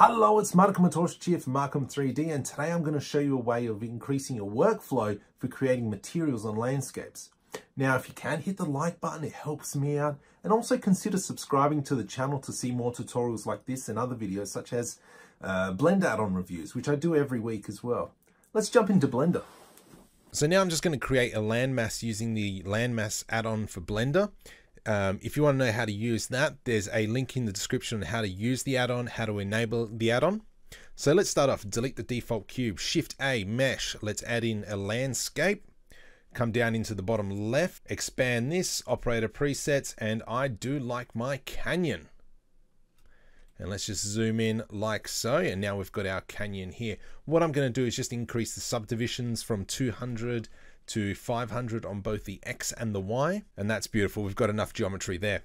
Hello, it's Marko Matoschi from Markom3D, and today I'm going to show you a way of increasing your workflow for creating materials on landscapes. Now, if you can, hit the like button, it helps me out, and also consider subscribing to the channel to see more tutorials like this and other videos such as Blender add-on reviews, which I do every week as well. Let's jump into Blender. So now I'm just going to create a landmass using the landmass add-on for Blender. If you want to know how to use that, there's a link in the description on how to use the add-on, how to enable the add-on. So let's start off, delete the default cube, Shift A, mesh, let's add in a landscape, come down into the bottom left, expand this, operator presets, and I do like my canyon. And let's just zoom in like so, and now we've got our canyon here. What I'm going to do is just increase the subdivisions from 200 to 500 on both the X and the Y, and that's beautiful. We've got enough geometry there.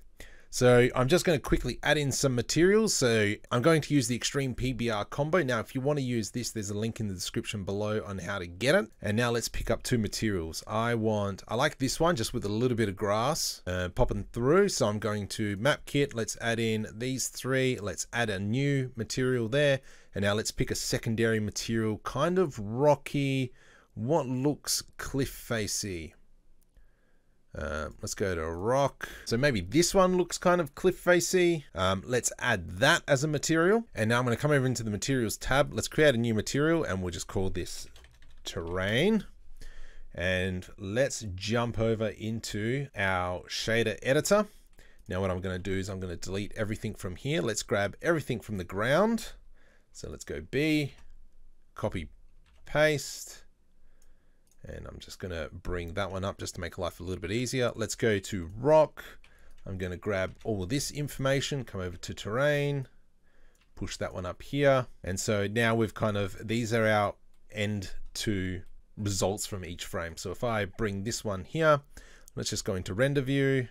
So I'm just going to quickly add in some materials. So I'm going to use the Extreme PBR combo. Now, if you want to use this, there's a link in the description below on how to get it. And now let's pick up two materials. I like this one just with a little bit of grass popping through. So I'm going to map kit. Let's add in these three. Let's add a new material there. And now let's pick a secondary material, kind of rocky, what looks cliff facey. Let's go to rock. So maybe this one looks kind of cliff facey. Let's add that as a material. And now I'm going to come over into the materials tab. Let's create a new material and we'll just call this terrain. And let's jump over into our shader editor. Now what I'm going to do is I'm going to delete everything from here. Let's grab everything from the ground. So let's go B, copy, paste. And I'm just going to bring that one up just to make life a little bit easier. Let's go to rock. I'm going to grab all of this information, come over to terrain, push that one up here. And so now we've kind of, these are our end to results from each frame. So if I bring this one here, let's just go into render view.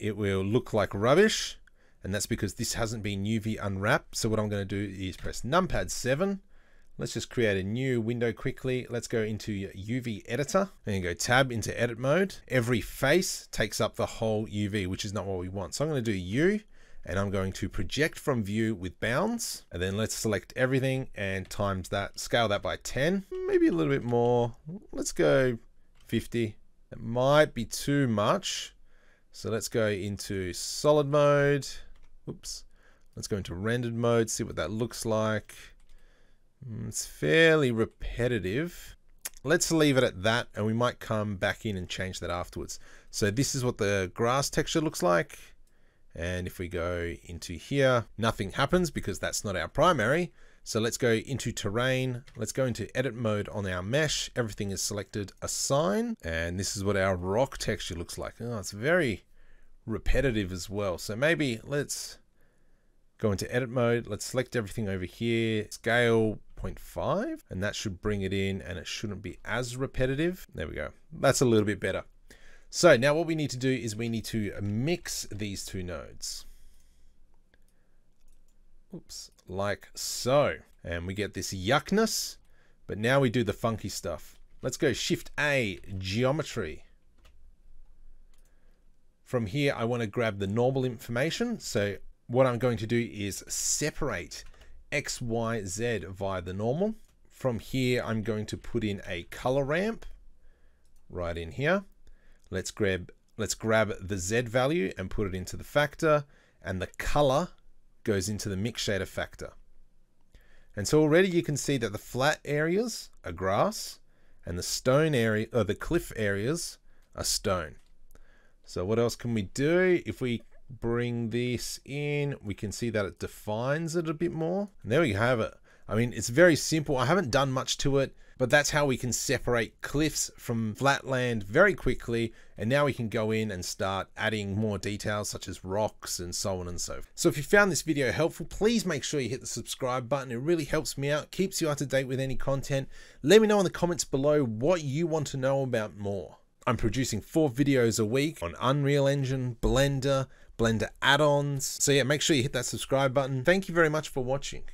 It will look like rubbish. And that's because this hasn't been UV unwrapped. So what I'm going to do is press numpad 7. Let's just create a new window quickly. Let's go into UV editor and go tab into edit mode. Every face takes up the whole UV, which is not what we want. So I'm going to do U and I'm going to project from view with bounds, and then let's select everything and times that, scale that by 10, maybe a little bit more. Let's go 50. It might be too much. So let's go into solid mode. Oops. Let's go into rendered mode, see what that looks like. It's fairly repetitive. Let's leave it at that, and we might come back in and change that afterwards. So this is what the grass texture looks like. And if we go into here, nothing happens because that's not our primary. So let's go into terrain. Let's go into edit mode on our mesh. Everything is selected, assign. And this is what our rock texture looks like. Oh, it's very repetitive as well. So maybe let's go into edit mode. Let's select everything over here, scale 0.5, and that should bring it in, and it shouldn't be as repetitive. There we go. That's a little bit better. So now what we need to do is we need to mix these two nodes. Oops, like so. And we get this yuckness, but now we do the funky stuff. Let's go Shift A, geometry. From here, I want to grab the normal information. So what I'm going to do is separate X, Y, Z via the normal. From here, I'm going to put in a color ramp right in here. Let's grab the Z value and put it into the factor, and the color goes into the mix shader factor. And so already you can see that the flat areas are grass and the stone area, or the cliff areas, are stone. So what else can we do? If we bring this in, we can see that it defines it a bit more. And there we have it. I mean, it's very simple. I haven't done much to it, but that's how we can separate cliffs from flatland very quickly. And now we can go in and start adding more details such as rocks and so on and so forth. So if you found this video helpful, please make sure you hit the subscribe button. It really helps me out, keeps you up to date with any content. Let me know in the comments below what you want to know about more. I'm producing 4 videos a week on Unreal Engine, Blender, Blender add-ons. So yeah, make sure you hit that subscribe button. Thank you very much for watching.